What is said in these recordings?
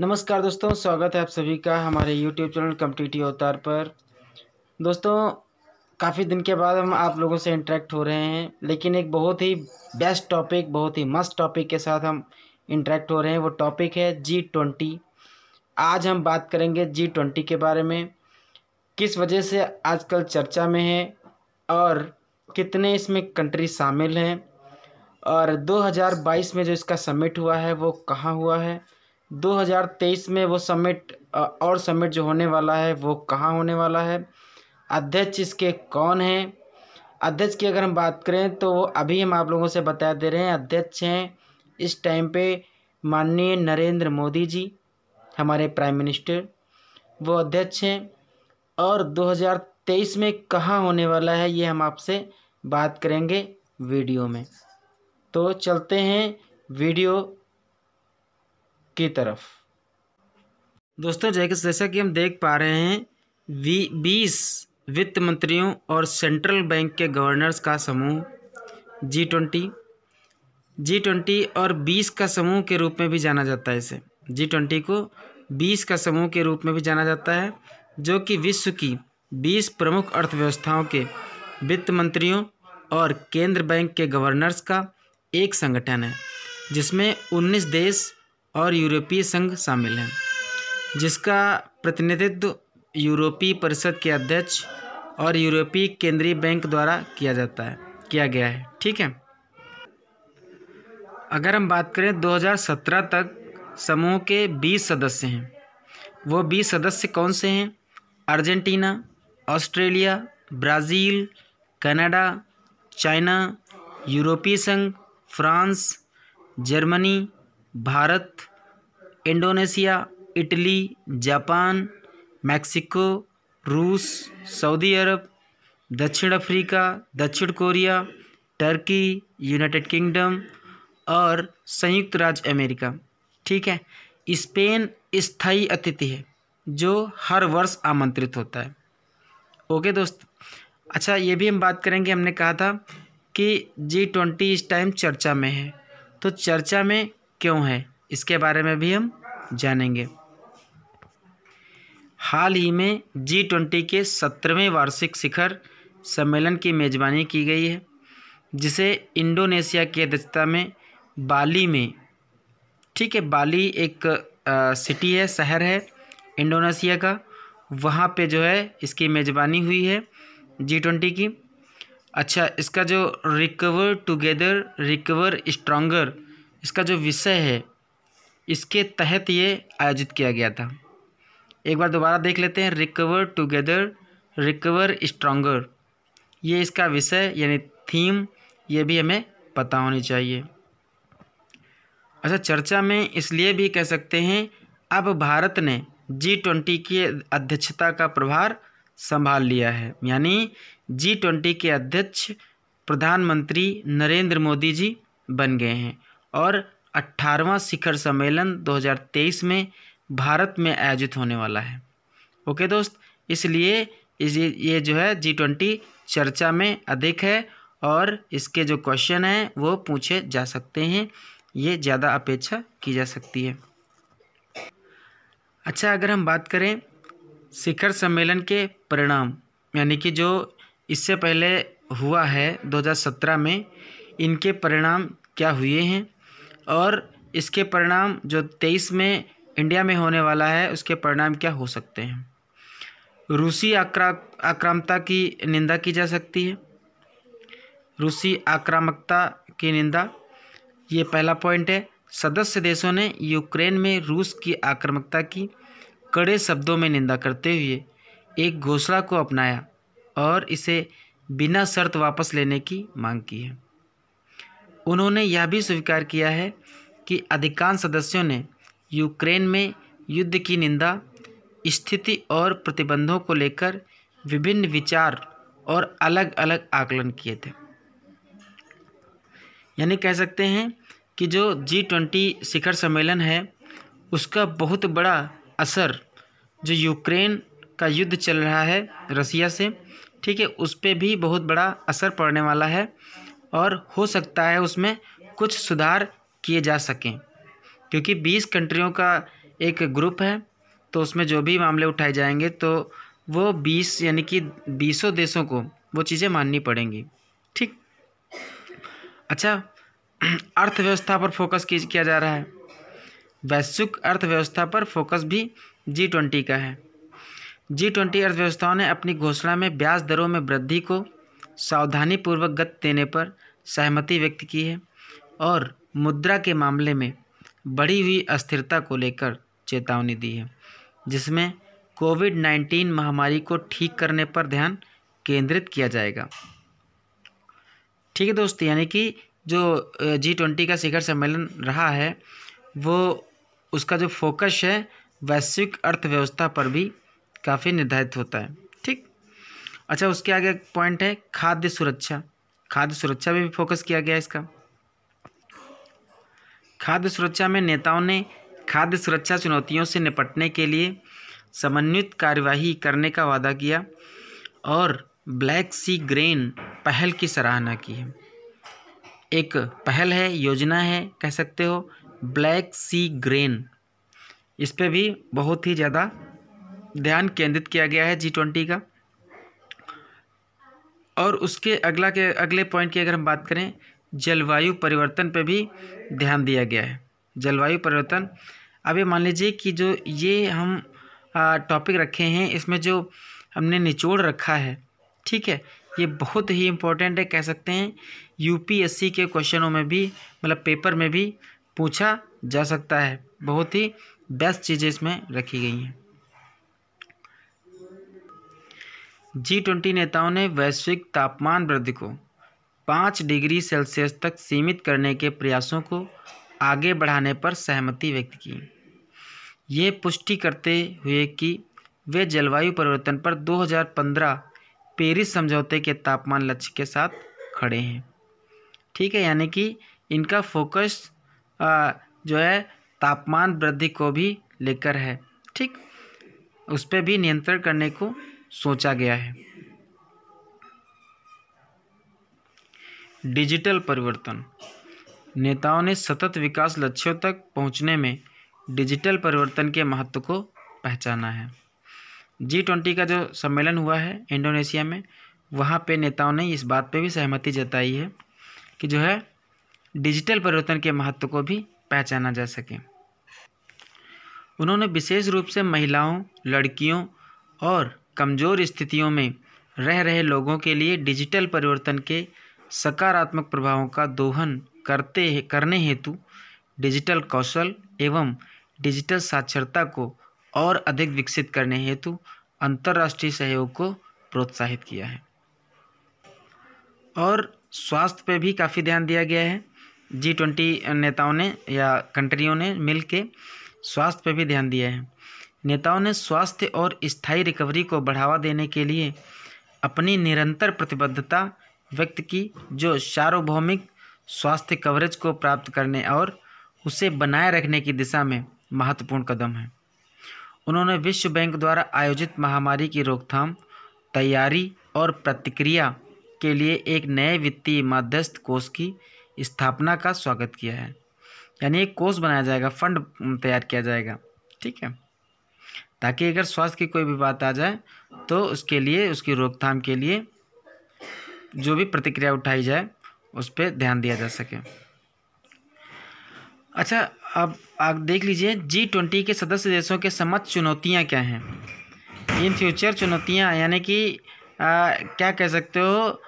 नमस्कार दोस्तों, स्वागत है आप सभी का हमारे YouTube चैनल कम्पिटिटिव अवतार पर। दोस्तों, काफ़ी दिन के बाद हम आप लोगों से इंटरेक्ट हो रहे हैं, लेकिन एक बहुत ही बेस्ट टॉपिक, बहुत ही मस्त टॉपिक के साथ हम इंटरेक्ट हो रहे हैं। वो टॉपिक है G20। आज हम बात करेंगे G20 के बारे में, किस वजह से आजकल चर्चा में है और कितने इसमें कंट्री शामिल हैं, और 2022 में जो इसका समिट हुआ है वो कहाँ हुआ है, 2023 में वो समिट और समिट जो होने वाला है वो कहाँ होने वाला है, अध्यक्ष इसके कौन हैं। अध्यक्ष की अगर हम बात करें तो वो अभी हम आप लोगों से बता दे रहे हैं, अध्यक्ष हैं इस टाइम पे माननीय नरेंद्र मोदी जी, हमारे प्राइम मिनिस्टर, वो अध्यक्ष हैं। और 2023 में कहाँ होने वाला है ये हम आपसे बात करेंगे वीडियो में। तो चलते हैं वीडियो की तरफ। दोस्तों, जैसा कि हम देख पा रहे हैं 20 वित्त मंत्रियों और सेंट्रल बैंक के गवर्नर्स का समूह जी ट्वेंटी और 20 का समूह के रूप में भी जाना जाता है। इसे G20 को 20 का समूह के रूप में भी जाना जाता है, जो कि विश्व की 20 प्रमुख अर्थव्यवस्थाओं के वित्त मंत्रियों और केंद्र बैंक के गवर्नर्स का एक संगठन है, जिसमें 19 देश और यूरोपीय संघ शामिल हैं, जिसका प्रतिनिधित्व यूरोपीय परिषद के अध्यक्ष और यूरोपीय केंद्रीय बैंक द्वारा किया गया है। ठीक है, अगर हम बात करें 2017 तक समूह के 20 सदस्य हैं। वो 20 सदस्य कौन से हैं? Argentina, Australia, Brazil, Canada, China, यूरोपीय संघ, France, Germany, Bharat, Indonesia, Italy, Japan, Mexico, रूस, सऊदी अरब, दक्षिण अफ्रीका, दक्षिण कोरिया, तुर्की, यूनाइटेड किंगडम और संयुक्त राज्य अमेरिका। ठीक है, स्पेन स्थायी अतिथि है जो हर वर्ष आमंत्रित होता है। ओके दोस्त, अच्छा ये भी हम बात करेंगे, हमने कहा था कि G20 इस टाइम चर्चा में है, तो चर्चा में क्यों है इसके बारे में भी हम जानेंगे। हाल ही में G20 के 17वें वार्षिक शिखर सम्मेलन की मेज़बानी की गई है, जिसे इंडोनेशिया की अध्यक्षता में बाली में, ठीक है, बाली एक सिटी है, शहर है इंडोनेशिया का, वहाँ पे जो है इसकी मेज़बानी हुई है G20 की। अच्छा, इसका जो रिकवर टुगेदर रिकवर स्ट्रॉन्गर, इसका जो विषय है, इसके तहत ये आयोजित किया गया था। एक बार दोबारा देख लेते हैं, रिकवर टुगेदर रिकवर स्ट्रॉन्गर, ये इसका विषय यानी थीम, ये भी हमें पता होनी चाहिए। अच्छा, चर्चा में इसलिए भी कह सकते हैं, अब भारत ने G20 की अध्यक्षता का प्रभार संभाल लिया है, यानी G20 के अध्यक्ष प्रधानमंत्री नरेंद्र मोदी जी बन गए हैं और 18वां शिखर सम्मेलन 2023 में भारत में आयोजित होने वाला है। ओके दोस्त, इसलिए ये जो है G20 चर्चा में अधिक है और इसके जो क्वेश्चन हैं वो पूछे जा सकते हैं, ये ज़्यादा अपेक्षा की जा सकती है। अच्छा, अगर हम बात करें शिखर सम्मेलन के परिणाम, यानी कि जो इससे पहले हुआ है 2017 में, इनके परिणाम क्या हुए हैं और इसके परिणाम जो 23 में इंडिया में होने वाला है उसके परिणाम क्या हो सकते हैं। रूसी आक्रामकता की निंदा की जा सकती है, रूसी आक्रामकता की निंदा, ये पहला पॉइंट है। सदस्य देशों ने यूक्रेन में रूस की आक्रामकता की कड़े शब्दों में निंदा करते हुए एक घोषणा को अपनाया और इसे बिना शर्त वापस लेने की मांग की है। उन्होंने यह भी स्वीकार किया है कि अधिकांश सदस्यों ने यूक्रेन में युद्ध की निंदा, स्थिति और प्रतिबंधों को लेकर विभिन्न विचार और अलग अलग आकलन किए थे। यानी कह सकते हैं कि जो G20 शिखर सम्मेलन है उसका बहुत बड़ा असर जो यूक्रेन का युद्ध चल रहा है रसिया से, ठीक है, उस पर भी बहुत बड़ा असर पड़ने वाला है और हो सकता है उसमें कुछ सुधार किए जा सकें, क्योंकि 20 कंट्रियों का एक ग्रुप है, तो उसमें जो भी मामले उठाए जाएंगे तो वो 20 यानी कि 20 देशों को वो चीज़ें माननी पड़ेंगी। ठीक। अच्छा, अर्थव्यवस्था पर फोकस किया जा रहा है। वैश्विक अर्थव्यवस्था पर फोकस भी G20 का है। G20 अर्थव्यवस्थाओं ने अपनी घोषणा में ब्याज दरों में वृद्धि को सावधानीपूर्वक गति देने पर सहमति व्यक्त की है और मुद्रा के मामले में बढ़ी हुई अस्थिरता को लेकर चेतावनी दी है, जिसमें कोविड-19 महामारी को ठीक करने पर ध्यान केंद्रित किया जाएगा। ठीक है दोस्तों, यानी कि जो G20 का शिखर सम्मेलन रहा है वो उसका जो फोकस है वैश्विक अर्थव्यवस्था पर भी काफ़ी निर्धारित होता है। ठीक। अच्छा, उसके आगे एक पॉइंट है खाद्य सुरक्षा। खाद्य सुरक्षा पे भी फोकस किया गया इसका। खाद्य सुरक्षा में नेताओं ने खाद्य सुरक्षा चुनौतियों से निपटने के लिए समन्वित कार्यवाही करने का वादा किया और ब्लैक सी ग्रेन पहल की सराहना की है। एक पहल है, योजना है, कह सकते हो, ब्लैक सी ग्रेन। इस पे भी बहुत ही ज़्यादा ध्यान केंद्रित किया गया है G20 का। और उसके अगले पॉइंट की अगर हम बात करें, जलवायु परिवर्तन पे भी ध्यान दिया गया है। जलवायु परिवर्तन, अब ये मान लीजिए कि जो ये हम टॉपिक रखे हैं इसमें जो हमने निचोड़ रखा है, ठीक है, ये बहुत ही इम्पोर्टेंट है, कह सकते हैं यूपीएससी के क्वेश्चनों में भी, मतलब पेपर में भी पूछा जा सकता है। बहुत ही बेस्ट चीज़ें इसमें रखी गई हैं। G20 नेताओं ने वैश्विक तापमान वृद्धि को 5 डिग्री सेल्सियस तक सीमित करने के प्रयासों को आगे बढ़ाने पर सहमति व्यक्त की, ये पुष्टि करते हुए कि वे जलवायु परिवर्तन पर 2015 पेरिस समझौते के तापमान लक्ष्य के साथ खड़े हैं। ठीक है, यानी कि इनका फोकस जो है तापमान वृद्धि को भी लेकर है। ठीक, उस पर भी नियंत्रण करने को सोचा गया है। डिजिटल परिवर्तन, नेताओं ने सतत विकास लक्ष्यों तक पहुंचने में डिजिटल परिवर्तन के महत्व को पहचाना है। G20 का जो सम्मेलन हुआ है इंडोनेशिया में, वहाँ पे नेताओं ने इस बात पे भी सहमति जताई है कि जो है डिजिटल परिवर्तन के महत्व को भी पहचाना जा सके। उन्होंने विशेष रूप से महिलाओं, लड़कियों और कमज़ोर स्थितियों में रह रहे लोगों के लिए डिजिटल परिवर्तन के सकारात्मक प्रभावों का दोहन करने हेतु डिजिटल कौशल एवं डिजिटल साक्षरता को और अधिक विकसित करने हेतु अंतर्राष्ट्रीय सहयोग को प्रोत्साहित किया है। और स्वास्थ्य पे भी काफ़ी ध्यान दिया गया है। G20 नेताओं ने या कंट्रियों ने मिलके स्वास्थ्य पे भी ध्यान दिया है। नेताओं ने स्वास्थ्य और स्थायी रिकवरी को बढ़ावा देने के लिए अपनी निरंतर प्रतिबद्धता व्यक्त की, जो सार्वभौमिक स्वास्थ्य कवरेज को प्राप्त करने और उसे बनाए रखने की दिशा में महत्वपूर्ण कदम है। उन्होंने विश्व बैंक द्वारा आयोजित महामारी की रोकथाम, तैयारी और प्रतिक्रिया के लिए एक नए वित्तीय मध्यस्थ कोष की स्थापना का स्वागत किया है। यानी एक कोष बनाया जाएगा, फंड तैयार किया जाएगा, ठीक है, ताकि अगर स्वास्थ्य की कोई भी बात आ जाए तो उसके लिए, उसकी रोकथाम के लिए जो भी प्रतिक्रिया उठाई जाए उस पर ध्यान दिया जा सके। अच्छा, अब आप देख लीजिए G20 के सदस्य देशों के समक्ष चुनौतियाँ क्या हैं। इन फ्यूचर चुनौतियाँ, यानी कि क्या कह सकते हो,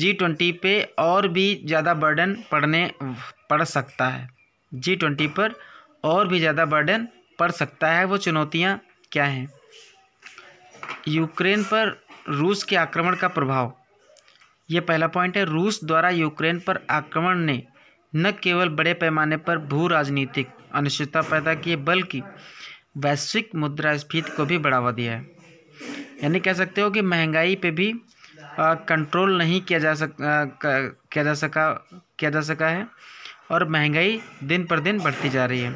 G20 पे और भी ज़्यादा बर्डन पड़ सकता है। G20 पर और भी ज़्यादा बर्डन पड़ सकता है। वो चुनौतियाँ क्या हैं? यूक्रेन पर रूस के आक्रमण का प्रभाव, ये पहला पॉइंट है। रूस द्वारा यूक्रेन पर आक्रमण ने न केवल बड़े पैमाने पर भू राजनीतिक अनिश्चितता पैदा की है, बल्कि वैश्विक मुद्रास्फीति को भी बढ़ावा दिया है। यानी कह सकते हो कि महंगाई पे भी कंट्रोल नहीं किया जा सका है और महंगाई दिन पर दिन बढ़ती जा रही है।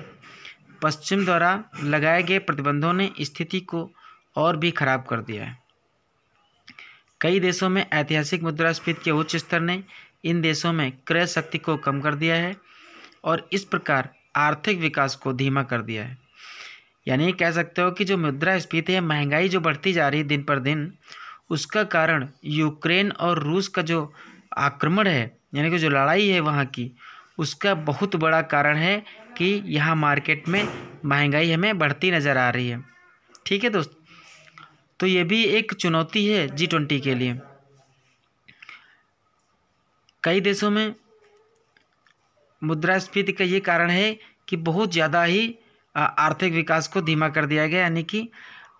पश्चिम द्वारा लगाए गए प्रतिबंधों ने स्थिति को और भी खराब कर दिया है। कई देशों में ऐतिहासिक मुद्रास्फीति के उच्च स्तर ने इन देशों में क्रय शक्ति को कम कर दिया है और इस प्रकार आर्थिक विकास को धीमा कर दिया है। यानी कह सकते हो कि जो मुद्रास्फीति है, महंगाई जो बढ़ती जा रही है दिन पर दिन, उसका कारण यूक्रेन और रूस का जो आक्रमण है, यानी कि जो लड़ाई है वहाँ की, उसका बहुत बड़ा कारण है कि यहाँ मार्केट में महंगाई हमें बढ़ती नज़र आ रही है। ठीक है दोस्त, तो ये भी एक चुनौती है G20 के लिए। कई देशों में मुद्रास्फीति का ये कारण है कि बहुत ज़्यादा ही आर्थिक विकास को धीमा कर दिया गया, यानी कि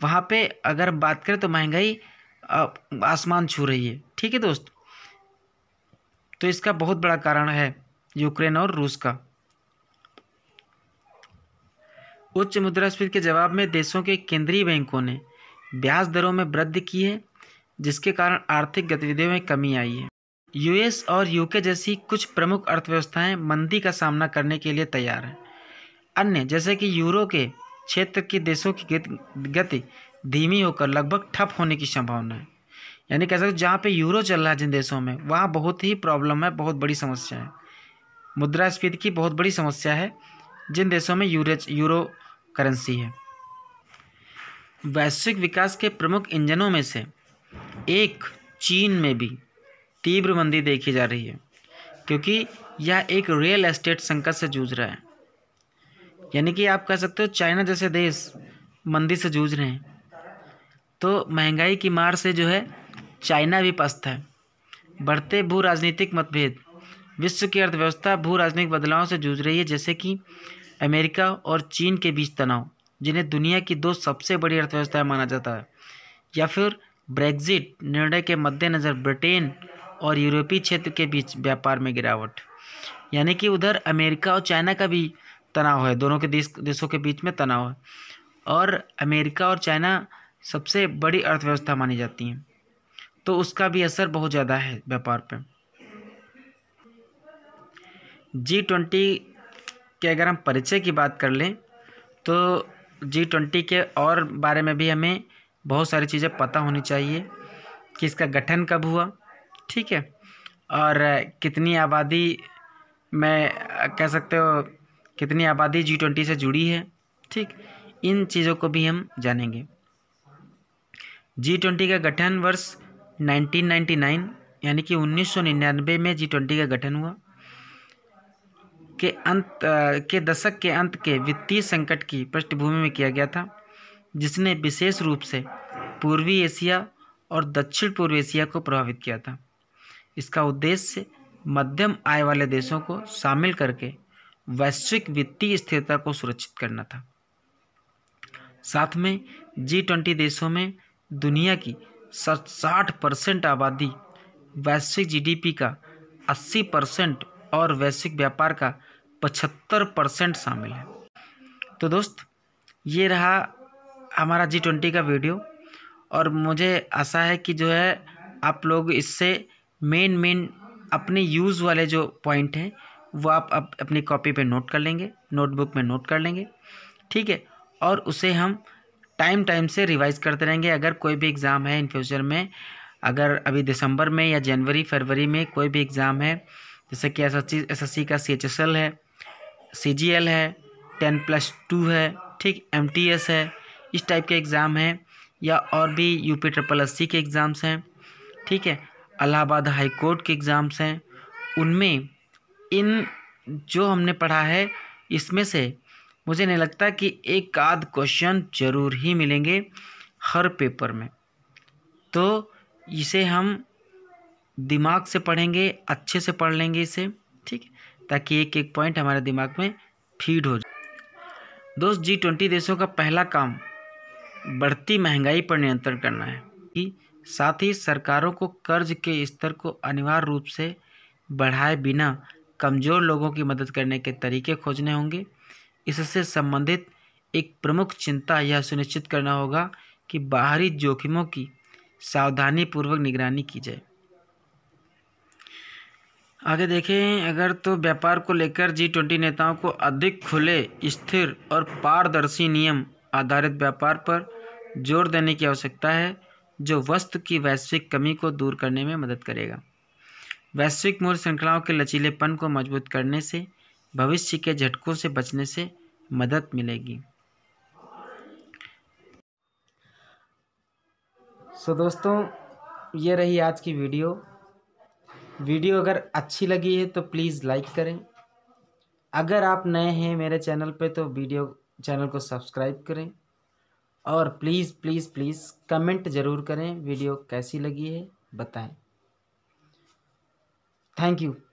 वहाँ पे अगर बात करें तो महंगाई आसमान छू रही है। ठीक है दोस्त, तो इसका बहुत बड़ा कारण है यूक्रेन और रूस का। उच्च मुद्रास्फीति के जवाब में देशों के केंद्रीय बैंकों ने ब्याज दरों में वृद्धि की है, जिसके कारण आर्थिक गतिविधियों में कमी आई है। यूएस और यूके जैसी कुछ प्रमुख अर्थव्यवस्थाएं मंदी का सामना करने के लिए तैयार हैं। अन्य जैसे कि यूरो के क्षेत्र के देशों की गति धीमी होकर लगभग ठप होने की संभावना है। यानी कह सकते हो जहाँ पे यूरो चल रहा है जिन देशों में, वहाँ बहुत ही प्रॉब्लम है, बहुत बड़ी समस्या है, मुद्रास्फीति की बहुत बड़ी समस्या है जिन देशों में यूरो करेंसी है। वैश्विक विकास के प्रमुख इंजनों में से एक चीन में भी तीव्र मंदी देखी जा रही है, क्योंकि यह एक रियल एस्टेट संकट से जूझ रहा है। यानी कि आप कह सकते हो चाइना जैसे देश मंदी से जूझ रहे हैं, तो महंगाई की मार से जो है चाइना भी पस्त है। बढ़ते भू राजनीतिक मतभेद, विश्व की अर्थव्यवस्था भू राजनीतिक बदलावों से जूझ रही है, जैसे कि अमेरिका और चीन के बीच तनाव, जिन्हें दुनिया की दो सबसे बड़ी अर्थव्यवस्थाएं माना जाता है, या फिर ब्रेग्जिट निर्णय के मद्देनज़र ब्रिटेन और यूरोपीय क्षेत्र के बीच व्यापार में गिरावट। यानी कि उधर अमेरिका और चाइना का भी तनाव है, दोनों के देशों के बीच में तनाव है, और अमेरिका और चाइना सबसे बड़ी अर्थव्यवस्था मानी जाती हैं, तो उसका भी असर बहुत ज़्यादा है व्यापार पर। G20 के अगर हम परिचय की बात कर लें तो G20 के और बारे में भी हमें बहुत सारी चीज़ें पता होनी चाहिए कि इसका गठन कब हुआ, ठीक है, और कितनी आबादी में कह सकते हो कितनी आबादी G20 से जुड़ी है, ठीक, इन चीज़ों को भी हम जानेंगे। G20 का गठन वर्ष 1999 यानी कि 1999 में G20 का गठन हुआ। के दशक के अंत के वित्तीय संकट की पृष्ठभूमि में किया गया था, जिसने विशेष रूप से पूर्वी एशिया और दक्षिण पूर्व एशिया को प्रभावित किया था। इसका उद्देश्य मध्यम आय वाले देशों को शामिल करके वैश्विक वित्तीय स्थिरता को सुरक्षित करना था। साथ में G20 देशों में दुनिया की 60% आबादी वैश्विक GDP का 80% और वैश्विक व्यापार का 75% शामिल है। तो दोस्त, ये रहा हमारा G20 का वीडियो, और मुझे आशा है कि जो है आप लोग इससे मेन अपने यूज़ वाले जो पॉइंट हैं वो आप अपनी कॉपी पे नोट कर लेंगे, नोटबुक में नोट कर लेंगे, ठीक है, और उसे हम टाइम से रिवाइज़ करते रहेंगे। अगर कोई भी एग्ज़ाम है इन फ्यूचर में, अगर अभी दिसंबर में या जनवरी फरवरी में कोई भी एग्ज़ाम है, जैसे कि एसएससी का सीएचएसएल है, सीजीएल है, 10+2 है, ठीक, एमटीएस है, इस टाइप के एग्ज़ाम हैं, या और भी UP SSSC के एग्ज़ाम्स हैं, ठीक है, इलाहाबाद हाई कोर्ट के एग्ज़ाम्स हैं, उनमें इन जो हमने पढ़ा है इसमें से मुझे नहीं लगता कि एक आध क्वेश्चन ज़रूर ही मिलेंगे हर पेपर में। तो इसे हम दिमाग से पढ़ेंगे, अच्छे से पढ़ लेंगे इसे, ठीक, ताकि एक एक पॉइंट हमारे दिमाग में फीड हो जाए। दोस्त, G20 देशों का पहला काम बढ़ती महंगाई पर नियंत्रण करना है, साथ ही सरकारों को कर्ज के स्तर को अनिवार्य रूप से बढ़ाए बिना कमज़ोर लोगों की मदद करने के तरीके खोजने होंगे। इससे संबंधित एक प्रमुख चिंता यह सुनिश्चित करना होगा कि बाहरी जोखिमों की सावधानीपूर्वक निगरानी की जाए। आगे देखें अगर, तो व्यापार को लेकर G20 नेताओं को अधिक खुले, स्थिर और पारदर्शी नियम आधारित व्यापार पर जोर देने की आवश्यकता है, जो वस्तु की वैश्विक कमी को दूर करने में मदद करेगा। वैश्विक मूल्य श्रृंखलाओं के लचीलेपन को मजबूत करने से भविष्य के झटकों से बचने से मदद मिलेगी। सो दोस्तों, ये रही आज की वीडियो। अगर अच्छी लगी है तो प्लीज़ लाइक करें। अगर आप नए हैं मेरे चैनल पे तो चैनल को सब्सक्राइब करें और प्लीज़ प्लीज़ प्लीज़ कमेंट ज़रूर करें, वीडियो कैसी लगी है बताएं। Thank you.